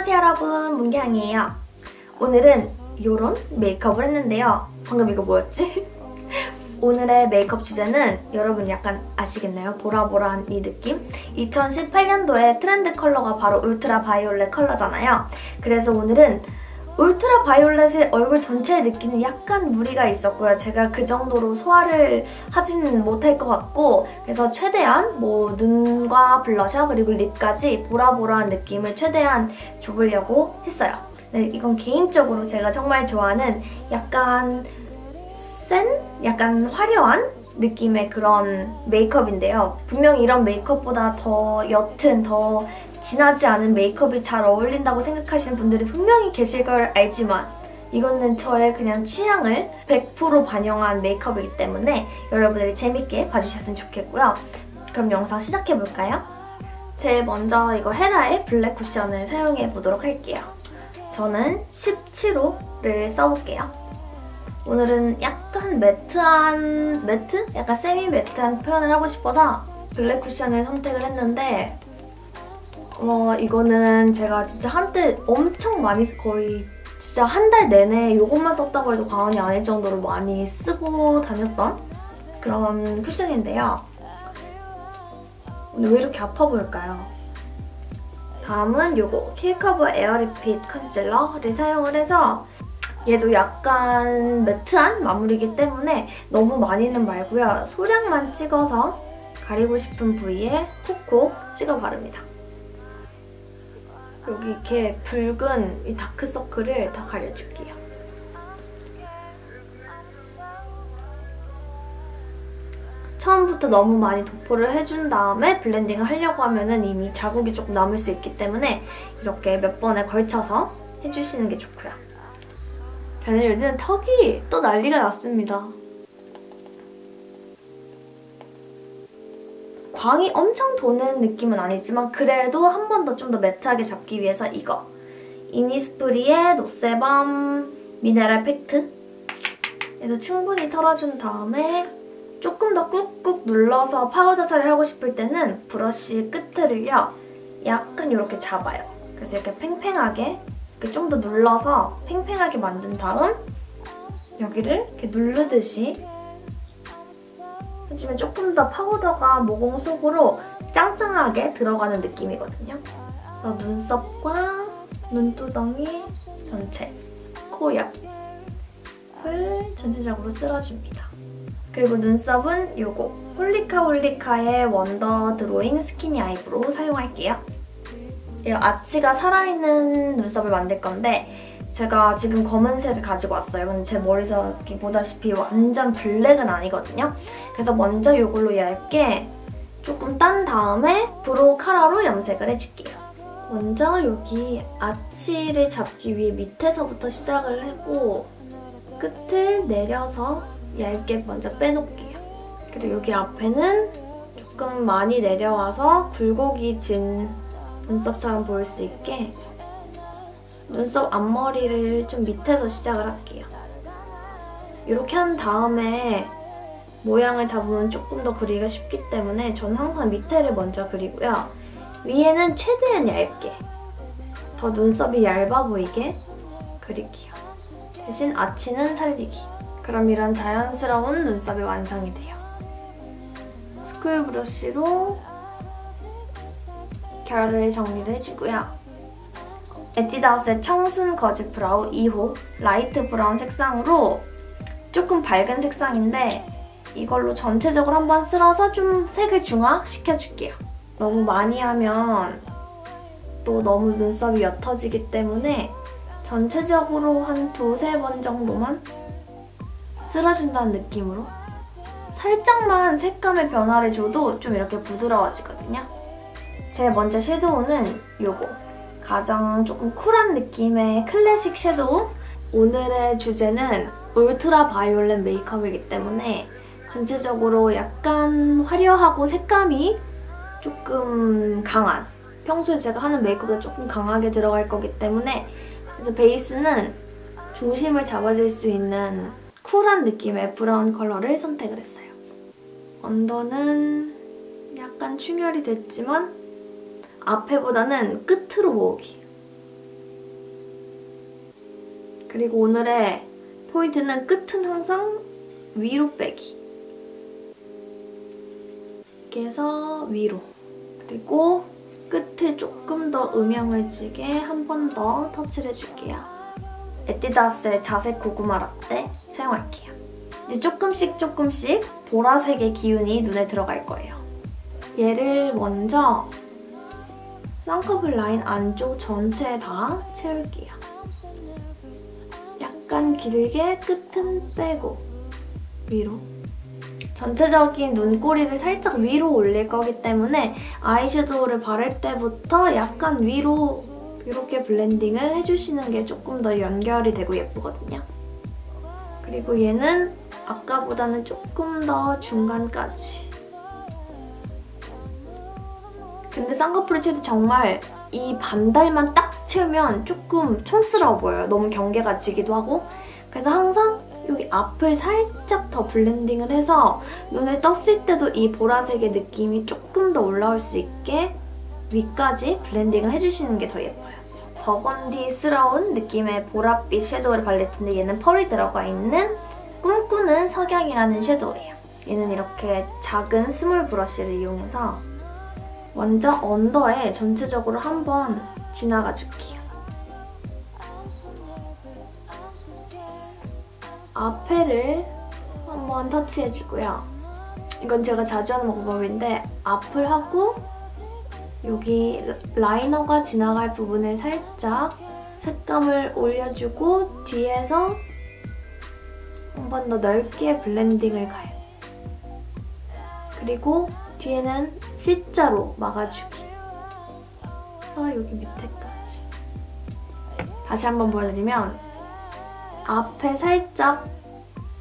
안녕하세요 여러분, 문경이에요. 오늘은 요런 메이크업을 했는데요. 방금 이거 뭐였지? 오늘의 메이크업 주제는 여러분 약간 아시겠나요? 보라보라한 이 느낌? 2018년도에 트렌드 컬러가 바로 울트라 바이올렛 컬러잖아요. 그래서 오늘은 울트라 바이올렛의 얼굴 전체의 느낌은 약간 무리가 있었고요. 제가 그 정도로 소화를 하지는 못할 것 같고, 그래서 최대한 뭐 눈과 블러셔 그리고 립까지 보라보라한 느낌을 최대한 줘보려고 했어요. 네, 이건 개인적으로 제가 정말 좋아하는 약간 센? 약간 화려한 느낌의 그런 메이크업인데요. 분명 이런 메이크업보다 더 옅은, 더 진하지 않은 메이크업이 잘 어울린다고 생각하시는 분들이 분명히 계실 걸 알지만 이거는 저의 그냥 취향을 100% 반영한 메이크업이기 때문에 여러분들이 재밌게 봐주셨으면 좋겠고요. 그럼 영상 시작해볼까요? 제일 먼저 이거 헤라의 블랙 쿠션을 사용해보도록 할게요. 저는 17호를 써볼게요. 오늘은 약간 매트한, 매트? 약간 세미 매트한 표현을 하고 싶어서 블랙 쿠션을 선택을 했는데 이거는 제가 진짜 한때 엄청 많이, 거의 진짜 한 달 내내 이것만 썼다고 해도 과언이 아닐 정도로 많이 쓰고 다녔던 그런 쿠션인데요. 오늘 왜 이렇게 아파 보일까요? 다음은 이거 킬커버 에어리핏 컨실러를 사용을 해서 얘도 약간 매트한 마무리이기 때문에 너무 많이는 말고요. 소량만 찍어서 가리고 싶은 부위에 콕콕 찍어 바릅니다. 여기 이렇게 붉은 이 다크서클을 다 가려줄게요. 처음부터 너무 많이 도포를 해준 다음에 블렌딩을 하려고 하면은 이미 자국이 조금 남을 수 있기 때문에 이렇게 몇 번에 걸쳐서 해주시는 게 좋고요. 저는 요즘 턱이 또 난리가 났습니다. 광이 엄청 도는 느낌은 아니지만 그래도 한 번 더 좀 더 매트하게 잡기 위해서 이거 이니스프리의 노세범 미네랄 팩트, 얘도 충분히 털어준 다음에 조금 더 꾹꾹 눌러서 파우더 처리하고 싶을 때는 브러쉬 끝을요 약간 이렇게 잡아요. 그래서 이렇게 팽팽하게 좀 더 눌러서 팽팽하게 만든 다음 여기를 이렇게 누르듯이 해주면 조금 더 파우더가 모공 속으로 짱짱하게 들어가는 느낌이거든요. 눈썹과 눈두덩이 전체, 코 옆을 전체적으로 쓸어줍니다. 그리고 눈썹은 요거 홀리카홀리카의 원더 드로잉 스키니 아이브로 사용할게요. 이 아치가 살아있는 눈썹을 만들 건데 제가 지금 검은색을 가지고 왔어요. 근데 제 머리에서 보다시피 완전 블랙은 아니거든요. 그래서 먼저 이걸로 얇게 조금 딴 다음에 브로우 카라로 염색을 해줄게요. 먼저 여기 아치를 잡기 위해 밑에서부터 시작을 하고 끝을 내려서 얇게 먼저 빼놓을게요. 그리고 여기 앞에는 조금 많이 내려와서 굴곡이 진 눈썹처럼 보일 수 있게 눈썹 앞머리를 좀 밑에서 시작을 할게요. 이렇게 한 다음에 모양을 잡으면 조금 더 그리기가 쉽기 때문에 저는 항상 밑에를 먼저 그리고요. 위에는 최대한 얇게, 더 눈썹이 얇아 보이게 그릴게요. 대신 아치는 살리기. 그럼 이런 자연스러운 눈썹이 완성이 돼요. 스쿨 브러쉬로 결을 정리를 해주고요. 에뛰드하우스의 청순 거즈 브라우 2호 라이트 브라운 색상으로 조금 밝은 색상인데 이걸로 전체적으로 한번 쓸어서 좀 색을 중화시켜줄게요. 너무 많이 하면 또 너무 눈썹이 옅어지기 때문에 전체적으로 한 두세 번 정도만 쓸어준다는 느낌으로 살짝만 색감의 변화를 줘도 좀 이렇게 부드러워지거든요. 제일 먼저 섀도우는 요거 가장 조금 쿨한 느낌의 클래식 섀도우. 오늘의 주제는 울트라 바이올렛 메이크업이기 때문에 전체적으로 약간 화려하고 색감이 조금 강한, 평소에 제가 하는 메이크업보다 조금 강하게 들어갈 거기 때문에, 그래서 베이스는 중심을 잡아줄 수 있는 쿨한 느낌의 브라운 컬러를 선택을 했어요. 언더는 약간 충혈이 됐지만 앞에보다는 끝으로 모으기. 그리고 오늘의 포인트는 끝은 항상 위로 빼기. 이렇게 해서 위로. 그리고 끝에 조금 더 음영을 지게 한 번 더 터치를 해줄게요. 에뛰드하우스의 자색 고구마 라떼 사용할게요. 이제 조금씩 보라색의 기운이 눈에 들어갈 거예요. 얘를 먼저 쌍꺼풀 라인 안쪽 전체에 다 채울게요. 약간 길게 끝은 빼고 위로. 전체적인 눈꼬리를 살짝 위로 올릴 거기 때문에 아이섀도우를 바를 때부터 약간 위로 이렇게 블렌딩을 해주시는 게 조금 더 연결이 되고 예쁘거든요. 그리고 얘는 아까보다는 조금 더 중간까지. 근데 쌍꺼풀을 채울 때 정말 이 반달만 딱 채우면 조금 촌스러워 보여요. 너무 경계가 지기도 하고. 그래서 항상 여기 앞을 살짝 더 블렌딩을 해서 눈을 떴을 때도 이 보라색의 느낌이 조금 더 올라올 수 있게 위까지 블렌딩을 해주시는 게 더 예뻐요. 버건디스러운 느낌의 보랏빛 섀도우를 발릴 텐데 얘는 펄이 들어가 있는 꿈꾸는 석양이라는 섀도우예요. 얘는 이렇게 작은 스몰 브러쉬를 이용해서 먼저 언더에 전체적으로 한번 지나가 줄게요. 앞에를 한번 터치해주고요. 이건 제가 자주 하는 방법인데 앞을 하고 여기 라이너가 지나갈 부분에 살짝 색감을 올려주고 뒤에서 한 번 더 넓게 블렌딩을 가요. 그리고 뒤에는 C자로 막아주기. 아, 여기 밑에까지. 다시 한번 보여드리면 앞에 살짝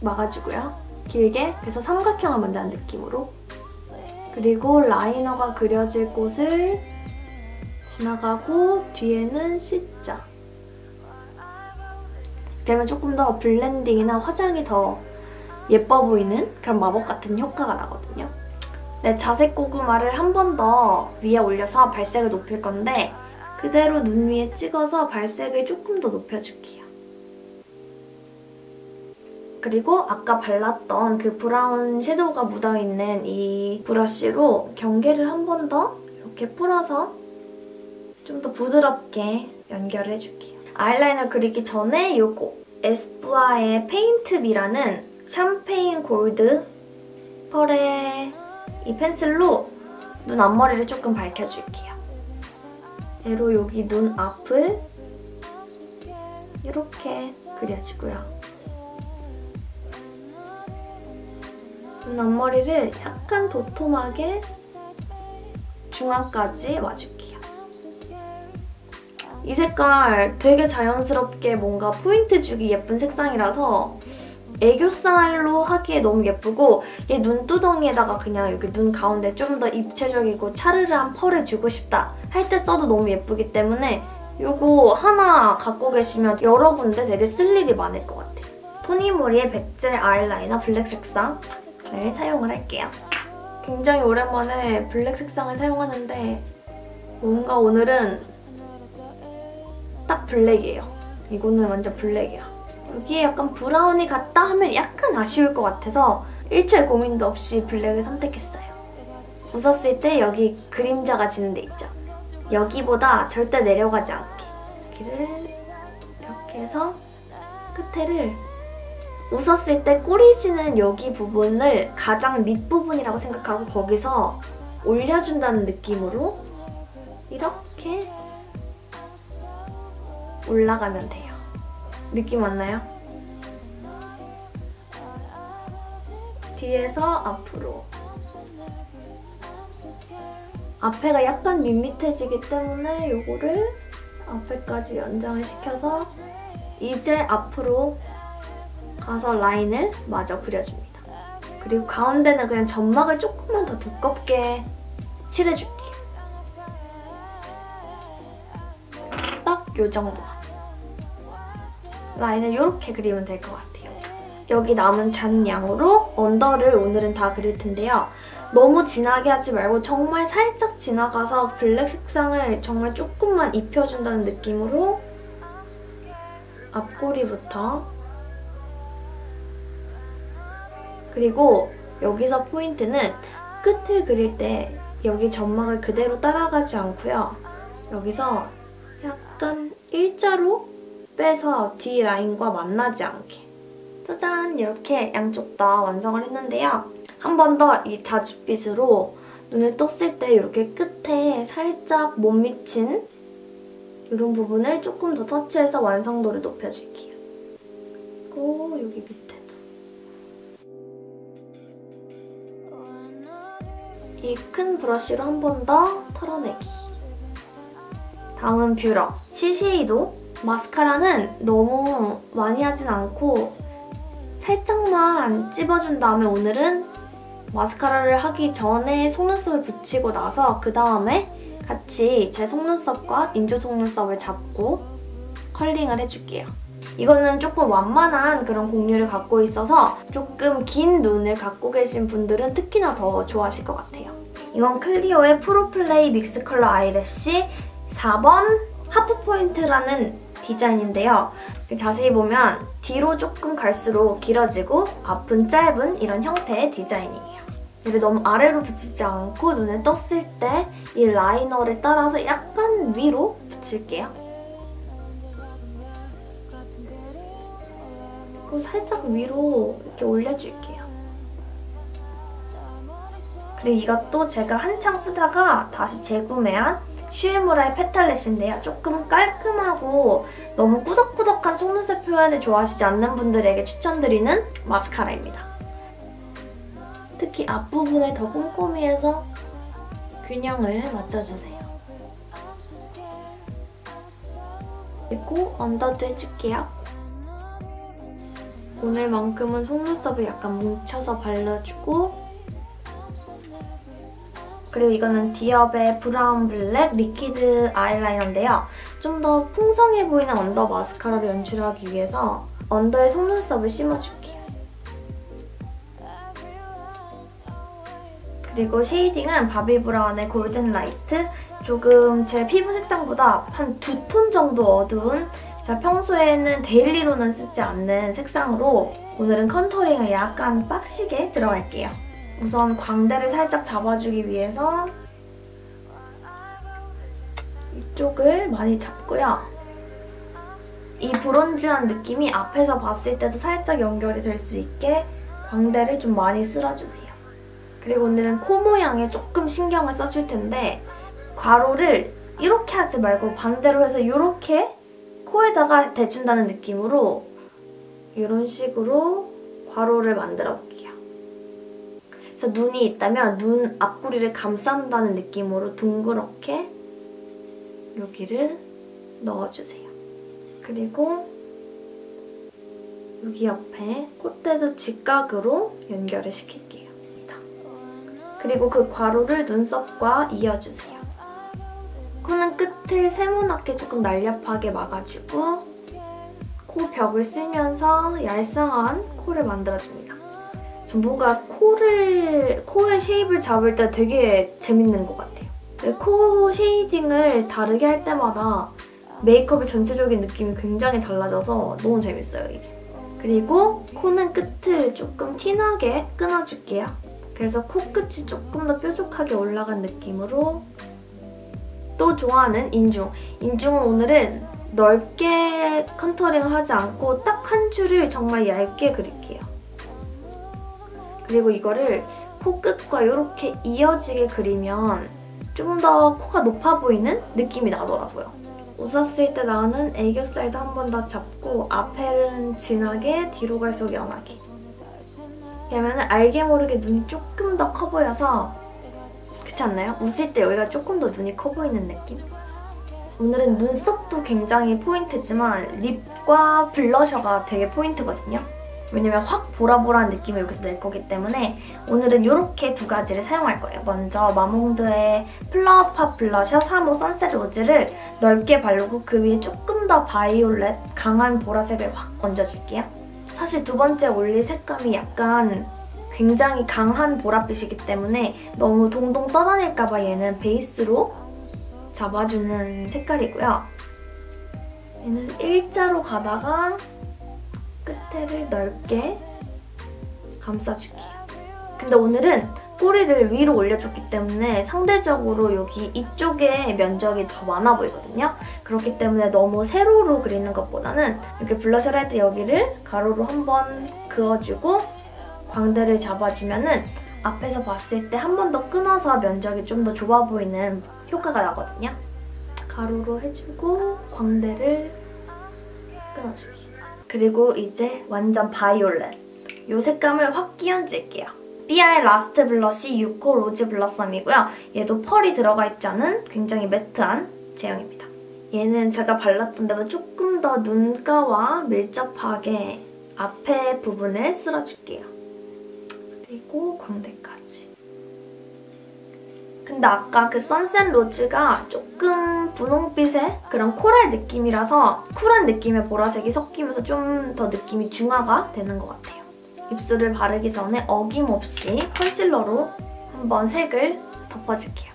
막아주고요. 길게, 그래서 삼각형을 만드는 느낌으로. 그리고 라이너가 그려질 곳을 지나가고 뒤에는 C자. 그러면 조금 더 블렌딩이나 화장이 더 예뻐 보이는 그런 마법 같은 효과가 나거든요. 네, 자색 고구마를 한 번 더 위에 올려서 발색을 높일 건데 그대로 눈 위에 찍어서 발색을 조금 더 높여줄게요. 그리고 아까 발랐던 그 브라운 섀도우가 묻어있는 이 브러쉬로 경계를 한 번 더 이렇게 풀어서 좀 더 부드럽게 연결을 해줄게요. 아이라이너 그리기 전에 요거 에스쁘아의 페인트비라는 샴페인 골드 펄의 이 펜슬로 눈 앞머리를 조금 밝혀줄게요. 얘로 여기 눈 앞을 이렇게 그려주고요. 눈 앞머리를 약간 도톰하게 중앙까지 와줄게요. 이 색깔 되게 자연스럽게 뭔가 포인트 주기 예쁜 색상이라서 애교살로 하기에 너무 예쁘고 얘 눈두덩이에다가 그냥 여기 눈 가운데 좀 더 입체적이고 차르르한 펄을 주고 싶다 할 때 써도 너무 예쁘기 때문에 요거 하나 갖고 계시면 여러 군데 되게 쓸 일이 많을 것 같아요. 토니모리의 백젤 아이라이너 블랙 색상 네, 사용을 할게요. 굉장히 오랜만에 블랙 색상을 사용하는데 뭔가 오늘은 딱 블랙이에요. 이거는 완전 블랙이야. 여기에 약간 브라운이 같다 하면 약간 아쉬울 것 같아서 1초의 고민도 없이 블랙을 선택했어요. 웃었을 때 여기 그림자가 지는 데 있죠? 여기보다 절대 내려가지 않게 여기를 이렇게 해서 끝에를 웃었을 때 꼬리 지는 여기 부분을 가장 밑부분이라고 생각하고 거기서 올려준다는 느낌으로 이렇게 올라가면 돼요. 느낌 왔나요? 뒤에서 앞으로. 앞에가 약간 밋밋해지기 때문에 요거를 앞에까지 연장을 시켜서 이제 앞으로 가서 라인을 마저 그려줍니다. 그리고 가운데는 그냥 점막을 조금만 더 두껍게 칠해줄게요. 딱 이 정도만. 라인을 이렇게 그리면 될 것 같아요. 여기 남은 잔량으로 언더를 오늘은 다 그릴 텐데요. 너무 진하게 하지 말고 정말 살짝 지나가서 블랙 색상을 정말 조금만 입혀준다는 느낌으로 앞꼬리부터, 그리고 여기서 포인트는 끝을 그릴 때 여기 점막을 그대로 따라가지 않고요. 여기서 약간 일자로 빼서 뒤 라인과 만나지 않게. 짜잔! 이렇게 양쪽 다 완성을 했는데요. 한 번 더 이 자줏빛으로 눈을 떴을 때 이렇게 끝에 살짝 못 미친 이런 부분을 조금 더 터치해서 완성도를 높여줄게요. 그리고 여기 밑에도. 이 큰 브러쉬로 한 번 더 털어내기. 다음은 뷰러. 시세이도. 마스카라는 너무 많이 하진 않고 살짝만 찝어준 다음에 오늘은 마스카라를 하기 전에 속눈썹을 붙이고 나서 그 다음에 같이 제 속눈썹과 인조 속눈썹을 잡고 컬링을 해줄게요. 이거는 조금 완만한 그런 곡률을 갖고 있어서 조금 긴 눈을 갖고 계신 분들은 특히나 더 좋아하실 것 같아요. 이건 클리오의 프로플레이 믹스 컬러 아이래쉬 4번 하프포인트라는 디자인인데요. 자세히 보면 뒤로 조금 갈수록 길어지고 앞은 짧은 이런 형태의 디자인이에요. 근데 너무 아래로 붙이지 않고 눈에 떴을 때 이 라이너를 따라서 약간 위로 붙일게요. 그리고 살짝 위로 이렇게 올려줄게요. 그리고 이것도 제가 한창 쓰다가 다시 재구매한 슈에무라의 페탈렛인데요. 조금 깔끔하고 너무 꾸덕꾸덕한 속눈썹 표현을 좋아하시지 않는 분들에게 추천드리는 마스카라입니다. 특히 앞부분을 더 꼼꼼히 해서 균형을 맞춰주세요. 그리고 언더도 해줄게요. 오늘만큼은 속눈썹을 약간 뭉쳐서 발라주고, 그리고 이거는 디.업의 브라운블랙 리퀴드 아이라이너인데요. 좀 더 풍성해 보이는 언더 마스카라를 연출하기 위해서 언더에 속눈썹을 심어줄게요. 그리고 쉐이딩은 바비 브라운의 골든라이트. 조금 제 피부 색상보다 한 2톤 정도 어두운, 제가 평소에는 데일리로는 쓰지 않는 색상으로 오늘은 컨투어링을 약간 빡시게 들어갈게요. 우선 광대를 살짝 잡아주기 위해서 이쪽을 많이 잡고요. 이 브론즈한 느낌이 앞에서 봤을 때도 살짝 연결이 될 수 있게 광대를 좀 많이 쓸어주세요. 그리고 오늘은 코 모양에 조금 신경을 써줄 텐데, 괄호를 이렇게 하지 말고 반대로 해서 이렇게 코에다가 대준다는 느낌으로 이런 식으로 괄호를 만들어 볼게요. 그래서 눈이 있다면 눈 앞꼬리를 감싼다는 느낌으로 둥그렇게 여기를 넣어주세요. 그리고 여기 옆에 콧대도 직각으로 연결을 시킬게요. 그리고 그 괄호를 눈썹과 이어주세요. 코는 끝을 세모나게 조금 날렵하게 막아주고 코 벽을 쓰면서 얄쌍한 코를 만들어줍니다. 뭔가 코의 쉐입을 잡을 때 되게 재밌는 것 같아요. 코 쉐이딩을 다르게 할 때마다 메이크업의 전체적인 느낌이 굉장히 달라져서 너무 재밌어요, 이게. 그리고 코는 끝을 조금 티나게 끊어줄게요. 그래서 코끝이 조금 더 뾰족하게 올라간 느낌으로. 또 좋아하는 인중. 인중은 오늘은 넓게 컨투어링을 하지 않고 딱 한 줄을 정말 얇게 그릴게요. 그리고 이거를 코끝과 이렇게 이어지게 그리면 좀 더 코가 높아 보이는 느낌이 나더라고요. 웃었을 때 나오는 애교살도 한 번 더 잡고 앞에는 진하게, 뒤로 갈수록 연하게. 그러면 알게 모르게 눈이 조금 더 커 보여서, 그렇지 않나요? 웃을 때 여기가 조금 더 눈이 커 보이는 느낌? 오늘은 눈썹도 굉장히 포인트지만 립과 블러셔가 되게 포인트거든요. 왜냐면 확 보라보라한 느낌을 여기서 낼 거기 때문에 오늘은 이렇게 두 가지를 사용할 거예요. 먼저 마몽드의 플라워 팝 블러셔 3호 선셋 로즈를 넓게 바르고 그 위에 조금 더 바이올렛, 강한 보라색을 확 얹어줄게요. 사실 두 번째 올릴 색감이 약간 굉장히 강한 보랏빛이기 때문에 너무 동동 떠다닐까봐 얘는 베이스로 잡아주는 색깔이고요. 얘는 일자로 가다가 끝에를 넓게 감싸줄게요. 근데 오늘은 꼬리를 위로 올려줬기 때문에 상대적으로 여기 이쪽에 면적이 더 많아 보이거든요. 그렇기 때문에 너무 세로로 그리는 것보다는 이렇게 블러셔를 할 때 여기를 가로로 한번 그어주고 광대를 잡아주면은 앞에서 봤을 때 한 번 더 끊어서 면적이 좀 더 좁아 보이는 효과가 나거든요. 가로로 해주고 광대를 끊어주기. 그리고 이제 완전 바이올렛. 이 색감을 확 끼얹을게요. BR 라스트 블러쉬 6호 로즈 블러썸이고요. 얘도 펄이 들어가 있지 않은 굉장히 매트한 제형입니다. 얘는 제가 발랐던 데보다 조금 더 눈가와 밀접하게 앞에 부분을 쓸어줄게요. 그리고 광대까지. 근데 아까 그 선셋 로즈가 조금 분홍빛의 그런 코랄 느낌이라서 쿨한 느낌의 보라색이 섞이면서 좀 더 느낌이 중화가 되는 것 같아요. 입술을 바르기 전에 어김없이 컨실러로 한번 색을 덮어줄게요.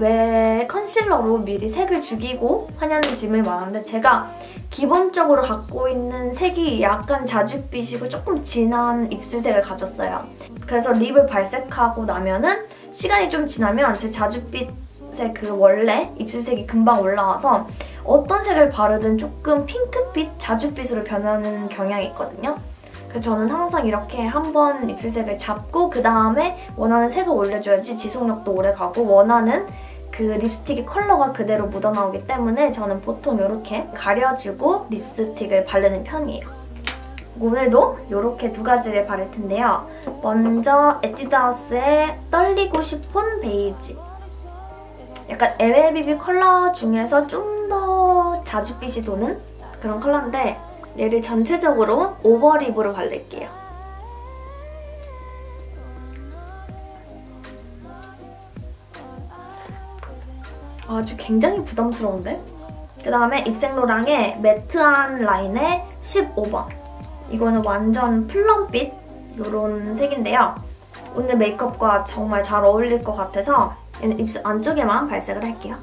왜 컨실러로 미리 색을 죽이고 하냐는 질문이 많았는데 제가 기본적으로 갖고 있는 색이 약간 자줏빛이고 조금 진한 입술색을 가졌어요. 그래서 립을 발색하고 나면은 시간이 좀 지나면 제 자줏빛의 그 원래 입술색이 금방 올라와서 어떤 색을 바르든 조금 핑크빛, 자줏빛으로 변하는 경향이 있거든요. 그래서 저는 항상 이렇게 한번 입술색을 잡고 그 다음에 원하는 색을 올려줘야지 지속력도 오래가고 원하는 그 립스틱의 컬러가 그대로 묻어나오기 때문에 저는 보통 이렇게 가려주고 립스틱을 바르는 편이에요. 오늘도 이렇게 두 가지를 바를 텐데요. 먼저 에뛰드하우스의 떨리고 싶은 베이지. 약간 MLBB 컬러 중에서 좀 더 자줏빛이 도는 그런 컬러인데 얘를 전체적으로 오버립으로 바를게요. 아주 굉장히 부담스러운데? 그 다음에 입생로랑의 매트한 라인의 15번. 이거는 완전 플럼빛 요런 색인데요. 오늘 메이크업과 정말 잘 어울릴 것 같아서 얘는 입술 안쪽에만 발색을 할게요.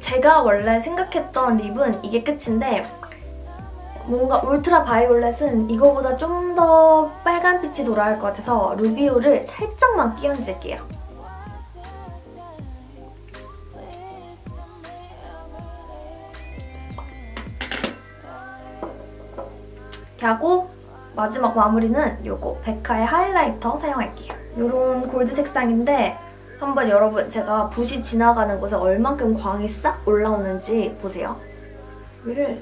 제가 원래 생각했던 립은 이게 끝인데 뭔가 울트라 바이올렛은 이거보다 좀 더 빨간빛이 돌아갈 것 같아서 루비오를 살짝만 끼얹을게요. 이렇게 하고 마지막 마무리는 요거 백화의 하이라이터 사용할게요. 요런 골드 색상인데 한번 여러분 제가 붓이 지나가는 곳에 얼만큼 광이 싹 올라오는지 보세요. 위를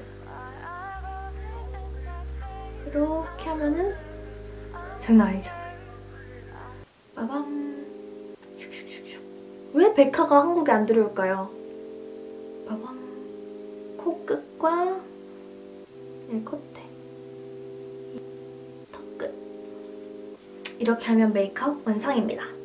이렇게 하면은 장난 아니죠. 빠밤. 슉슉슉슉. 왜 백화가 한국에 안 들어올까요? 빠밤. 코끝과 이 콧대. 턱끝. 이렇게 하면 메이크업 완성입니다.